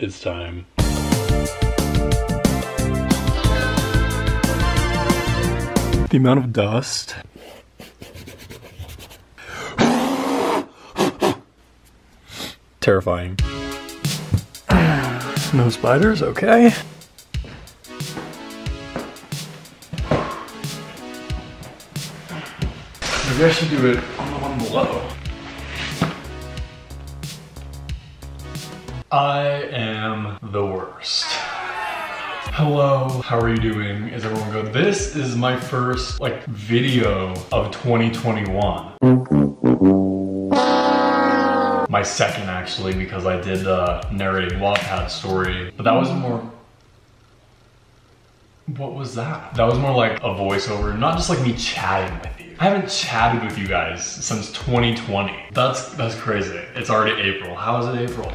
It's time. The amount of dust. Terrifying. No spiders, okay. Maybe I should do it on the one below. I am the worst. Hello, how are you doing? Is everyone good? This is my first video of 2021. My second, actually, because I did the narrating Wattpad story, but that was more... What was that? That was more like a voiceover, not just like me chatting with you. I haven't chatted with you guys since 2020. That's crazy. It's already April. How is it April?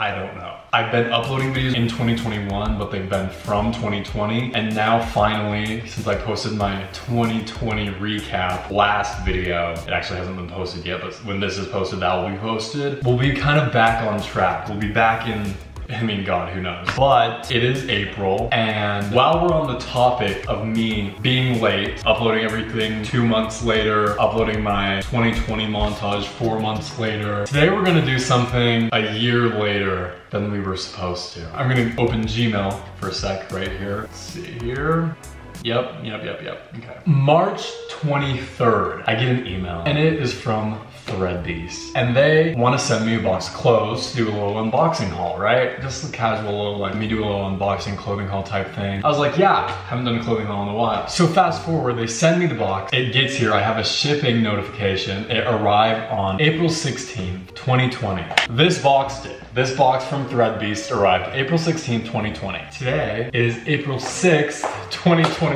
I don't know. I've been uploading videos in 2021, but they've been from 2020. And now finally, since I posted my 2020 recap last video, it actually hasn't been posted yet, but when this is posted, that will be posted. We'll be kind of back on track. We'll be back in, I mean, God, who knows? But it is April, and while we're on the topic of me being late, uploading everything 2 months later, uploading my 2020 montage 4 months later, today we're gonna do something a year later than we were supposed to. I'm gonna open Gmail for a sec right here. Let's see here. Yep. Okay. March 23rd, I get an email, and it is from Threadbeast. And they want to send me a box of clothes to do a little unboxing haul, right? Just a casual little, like, me do a little unboxing clothing haul type thing. I was like, yeah, haven't done a clothing haul in a while. So fast forward, they send me the box. It gets here. I have a shipping notification. It arrived on April 16th, 2020. This box did. This box from Threadbeast arrived April 16th, 2020. Today is April 6th, 2021.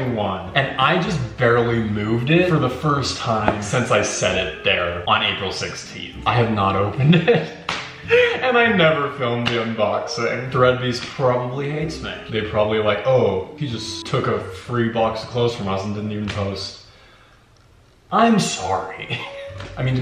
And I just barely moved it for the first time since I set it there on April 16th. I have not opened it. And I never filmed the unboxing. Threadbeast probably hates me. They probably are like, oh, he just took a free box of clothes from us and didn't even post. I'm sorry. I mean,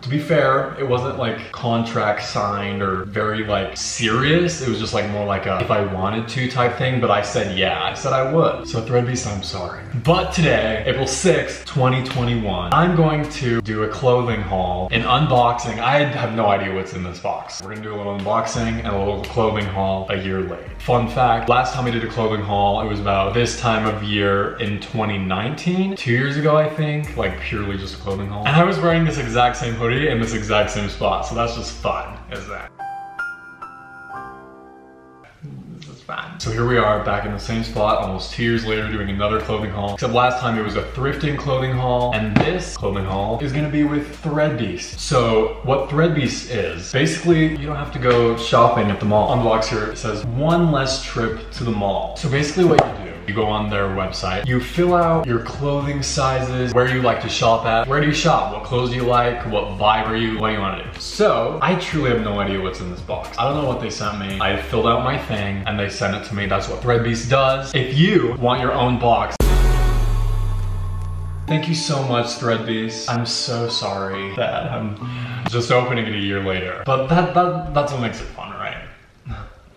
to be fair, it wasn't like contract signed or very like serious. It was just like more like a if I wanted to type thing, but I said yeah, I said I would. So Threadbeast, I'm sorry. But today, April 6th, 2021, I'm going to do a clothing haul, an unboxing. I have no idea what's in this box. We're gonna do a little unboxing and a little clothing haul a year late. Fun fact, last time I did a clothing haul, it was about this time of year in 2019, 2 years ago, I think, like purely just a clothing haul. And I was wearing this exact same hoodie in this exact same spot, so that's just fun, is that? This is fun. So here we are back in the same spot almost 2 years later doing another clothing haul, except last time it was a thrifting clothing haul, and this clothing haul is gonna be with Threadbeast. So what Threadbeast is, basically you don't have to go shopping at the mall. On the box here it says one less trip to the mall. So basically what you do, you go on their website, you fill out your clothing sizes, where you like to shop at, where do you shop, what clothes do you like, what vibe are you, what do you want to do. So, I truly have no idea what's in this box. I don't know what they sent me. I filled out my thing and they sent it to me. That's what Threadbeast does. If you want your own box, thank you so much, Threadbeast. I'm so sorry that I'm just opening it a year later. But that's what makes it fun, right?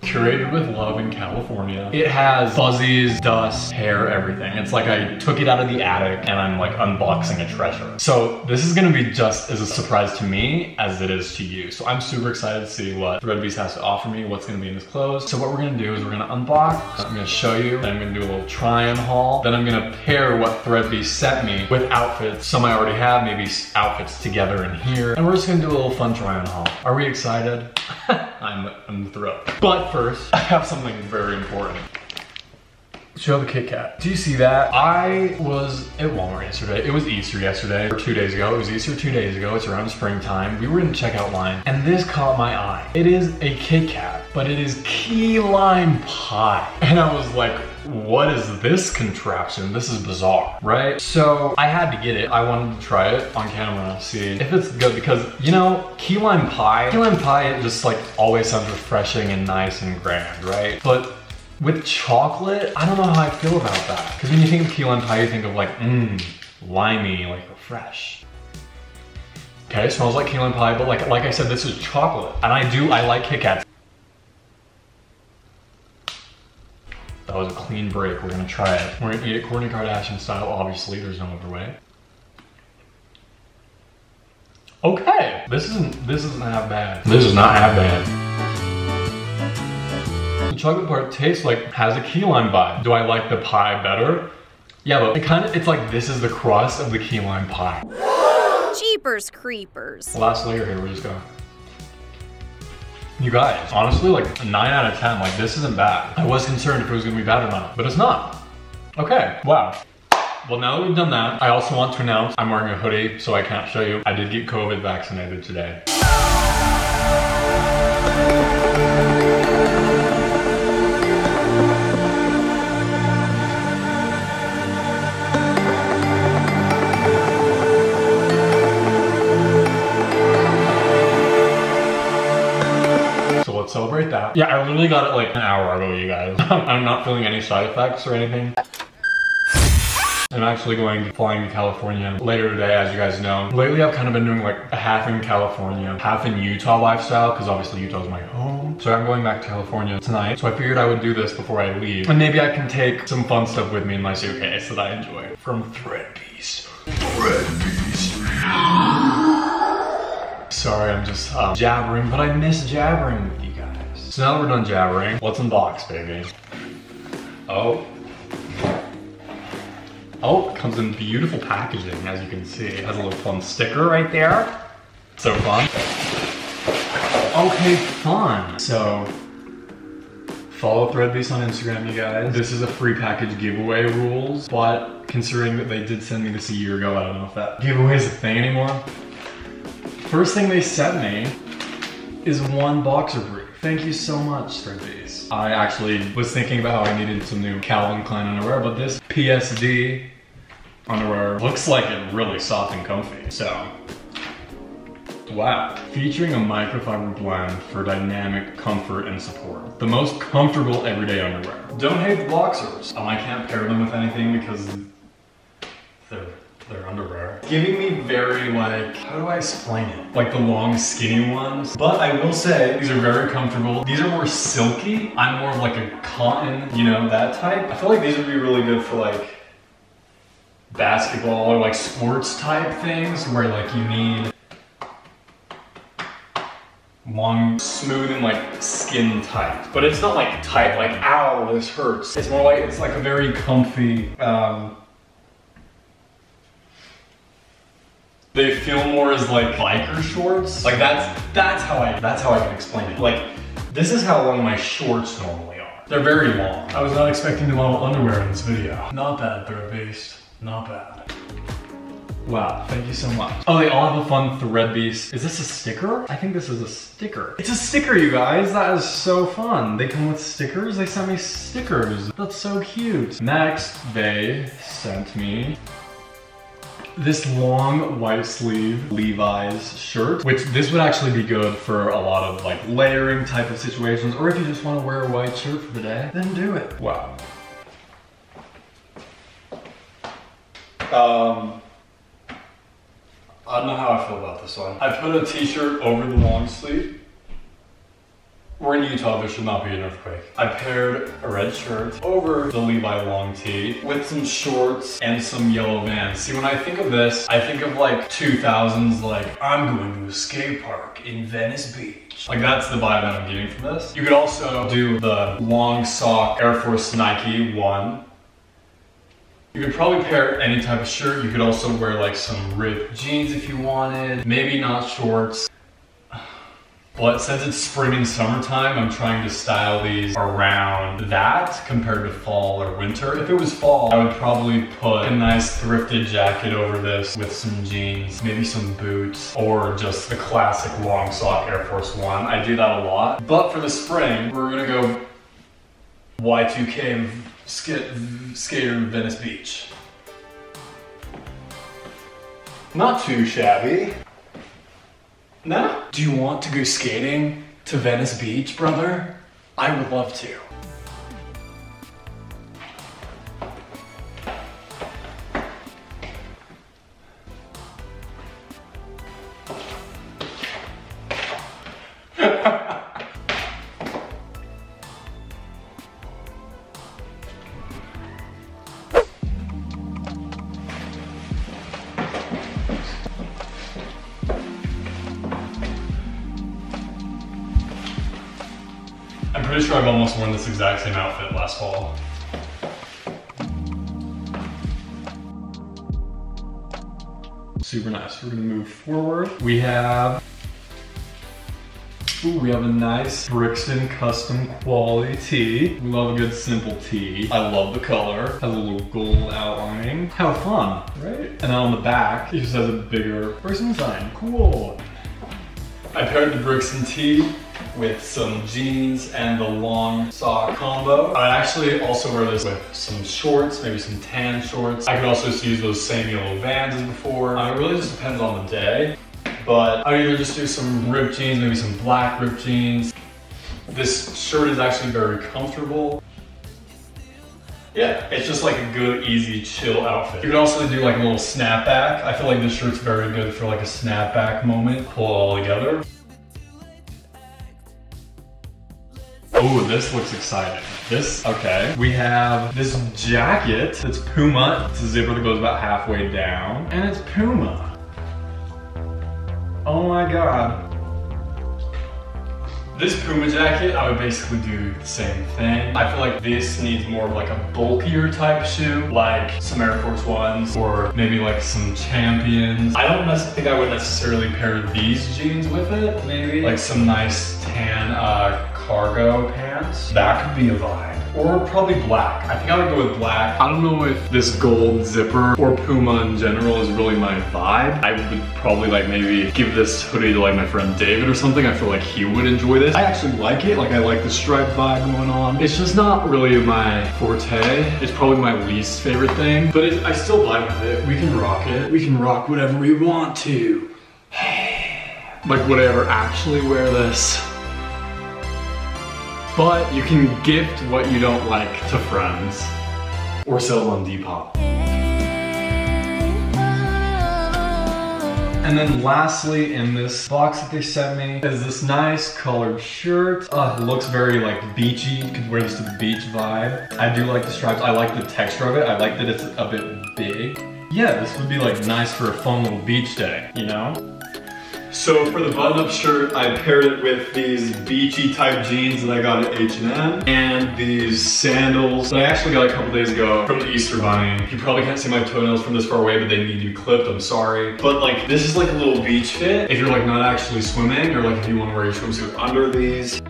Curated with love in California. It has fuzzies, dust, hair, everything. It's like I took it out of the attic and I'm like unboxing a treasure. So this is gonna be just as a surprise to me as it is to you. So I'm super excited to see what Threadbeast has to offer me, what's gonna be in his clothes. So what we're gonna do is we're gonna unbox, I'm gonna show you, then I'm gonna do a little try-on haul, then I'm gonna pair what Threadbeast sent me with outfits, some I already have, maybe outfits together in here, and we're just gonna do a little fun try-on haul. Are we excited? I'm thrilled. But first, I have something very important. Show the Kit Kat. Do you see that? I was at Walmart yesterday. It was Easter yesterday, or 2 days ago. It was Easter 2 days ago. It's around springtime. We were in the checkout line, and this caught my eye. It is a Kit Kat, but it is key lime pie. And I was like, what is this contraption? This is bizarre, right? So I had to get it. I wanted to try it on camera, see if it's good, because, you know, key lime pie, it just like always sounds refreshing and nice and grand, right? But with chocolate, I don't know how I feel about that. Because when you think of key lime pie, you think of like, limey, like fresh. Okay, it smells like key lime pie, but like I said, this is chocolate. And I like Kit Kats. That was a clean break. We're gonna try it. We're gonna eat it Kourtney Kardashian style, obviously. There's no other way. Okay. This isn't half bad. This is not half bad. The chocolate part tastes like, has a key lime vibe. Do I like the pie better? Yeah, but it's like this is the crust of the key lime pie. Jeepers creepers. Last layer here, we're just going. You guys, honestly, like a 9 out of 10, like this isn't bad. I was concerned if it was gonna be bad or not, but it's not. Okay, wow. Well, now that we've done that, I also want to announce I'm wearing a hoodie, so I can't show you. I did get COVID vaccinated today. Celebrate that. Yeah, I literally got it like an hour ago, you guys. I'm not feeling any side effects or anything. I'm actually flying to California later today, as you guys know. Lately, I've kind of been doing like a half in California, half in Utah lifestyle, because obviously Utah is my home. So I'm going back to California tonight. So I figured I would do this before I leave. And maybe I can take some fun stuff with me in my suitcase that I enjoy. From Threadbeast. Threadbeast. Sorry, I'm just jabbering, but I miss jabbering with you. So now that we're done jabbering, let's unbox, baby. Oh. Oh, it comes in beautiful packaging, as you can see. It has a little fun sticker right there. So fun. Okay, fun. So, follow Threadbeast on Instagram, you guys. This is a free package giveaway rules, but considering that they did send me this a year ago, I don't know if that giveaway is a thing anymore. First thing they sent me is one boxer brief. Thank you so much for these. I actually was thinking about how I needed some new Calvin Klein underwear, but this PSD underwear looks like it really soft and comfy. So, wow. Featuring a microfiber blend for dynamic comfort and support. The most comfortable everyday underwear. Don't hate the boxers. I can't pair them with anything because their underwear. Giving me very like, how do I explain it? Like the long skinny ones. But I will say, these are very comfortable. These are more silky. I'm more of like a cotton, you know, that type. I feel like these would be really good for like basketball or like sports type things where like you need long, smooth, and like skin tight. But it's not like tight, like, ow, this hurts. It's more like, it's like a very comfy, they feel more as like biker shorts. Like that's how I can explain it. Like this is how long my shorts normally are. They're very long. I was not expecting the model underwear in this video. Not bad, Threadbeast. Not bad. Wow, thank you so much. Oh, they all have a fun Threadbeast. Is this a sticker? I think this is a sticker. It's a sticker, you guys. That is so fun. They come with stickers. They sent me stickers. That's so cute. Next, they sent me this long white sleeve Levi's shirt, which this would actually be good for a lot of like layering type of situations, or if you just want to wear a white shirt for the day, then do it. Wow. I don't know how I feel about this one. I put a t-shirt over the long sleeve. We're in Utah, there should not be an earthquake. I paired a red shirt over the Levi long tee with some shorts and some yellow Vans. See, when I think of this, I think of like 2000s, like I'm going to a skate park in Venice Beach. Like that's the vibe that I'm getting from this. You could also do the long sock Air Force Nike one. You could probably pair any type of shirt. You could also wear like some ripped jeans if you wanted, maybe not shorts. But since it's spring and summertime, I'm trying to style these around that compared to fall or winter. If it was fall, I would probably put a nice thrifted jacket over this with some jeans, maybe some boots, or just the classic long sock Air Force One. I do that a lot. But for the spring, we're gonna go Y2K skater in Venice Beach. Not too shabby. No? Do you want to go skating to Venice Beach, brother? I would love to. pretty sure I've almost worn this exact same outfit last fall. Super nice. We're gonna move forward. We have a nice Brixton custom quality tee. We love a good simple tee. I love the color. Has a little gold outlining. How fun, right? And then on the back, it just has a bigger Brixton sign. Cool. I paired the Brixton tee with some jeans and the long sock combo. I actually also wear this with some shorts, maybe some tan shorts. I could also just use those same yellow Vans as before. It really just depends on the day. But I either just do some ripped jeans, maybe some black ripped jeans. This shirt is actually very comfortable. Yeah, it's just like a good, easy, chill outfit. You can also do like a little snapback. I feel like this shirt's very good for like a snapback moment. Pull it all together. Oh, this looks exciting. Okay. We have this jacket that's Puma. It's a zipper that goes about halfway down. And it's Puma. Oh my God. This Puma jacket, I would basically do the same thing. I feel like this needs more of like a bulkier type shoe, like some Air Force Ones or maybe like some Champions. I don't think I would necessarily pair these jeans with it, maybe. Like some nice tan cargo pants. That could be a vibe. Or probably black. I think I would go with black. I don't know if this gold zipper or Puma in general is really my vibe. I would probably like maybe give this hoodie to like my friend David or something. I feel like he would enjoy this. I actually like it. Like I like the stripe vibe going on. It's just not really my forte. It's probably my least favorite thing, but I still vibe with it. We can rock it. We can rock whatever we want to. Like would I ever actually wear this? But you can gift what you don't like to friends or sell on Depop. And then lastly in this box that they sent me is this nice colored shirt. It looks very like beachy. You could wear this to the beach vibe. I do like the stripes. I like the texture of it. I like that it's a bit big. Yeah, this would be like nice for a fun little beach day, you know? So for the button-up shirt, I paired it with these beachy type jeans that I got at H&M and these sandals that I actually got a couple days ago from the Easter Bunny. You probably can't see my toenails from this far away, but they need to be clipped, I'm sorry. But like, this is like a little beach fit if you're like not actually swimming or like if you want to wear your swimsuit under these.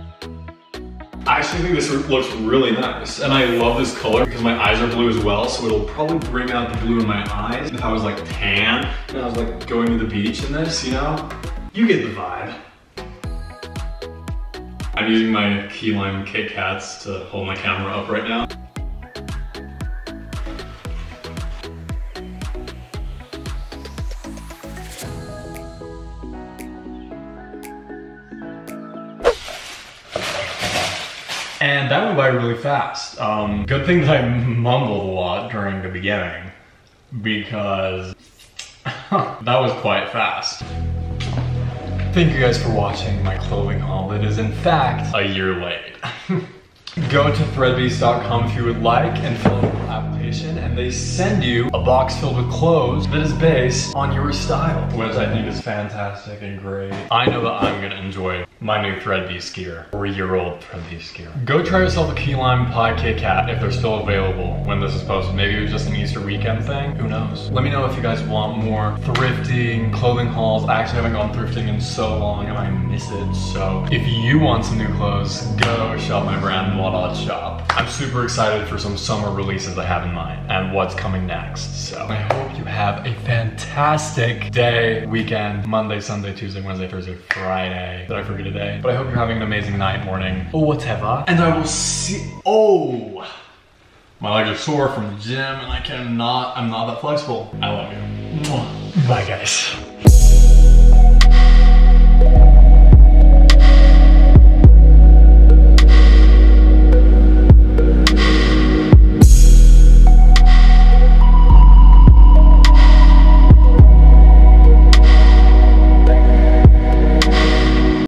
I actually think this looks really nice. And I love this color because my eyes are blue as well, so it'll probably bring out the blue in my eyes. If I was like tan and I was like going to the beach in this, you know? You get the vibe. I'm using my key lime Kit Kats to hold my camera up right now. And that went by really fast. Good thing that I mumbled a lot during the beginning because that was quite fast. Thank you guys for watching my clothing haul that is in fact a year late. Go to threadbeast.com if you would like and fill out an application and they send you a box filled with clothes that is based on your style, which I think is fantastic and great. I know that I'm gonna enjoy my new Threadbeast gear or year-old Threadbeast gear. Go try yourself a key lime pie Kit Kat if they're still available when this is posted. Maybe it was just an Easter weekend thing, who knows? Let me know if you guys want more thrifting clothing hauls. I actually haven't gone thrifting in so long and I miss it, so if you want some new clothes, go shop my brand Wada shop. I'm super excited for some summer releases I have in mind and what's coming next, so I hope you have a fantastic day, weekend, Monday, Sunday, Tuesday, Wednesday, Thursday, Friday. Did I forget today? But I hope you're having an amazing night, morning, or whatever, and I will see— Oh! My legs are sore from the gym and I'm not that flexible. I love you. Bye guys.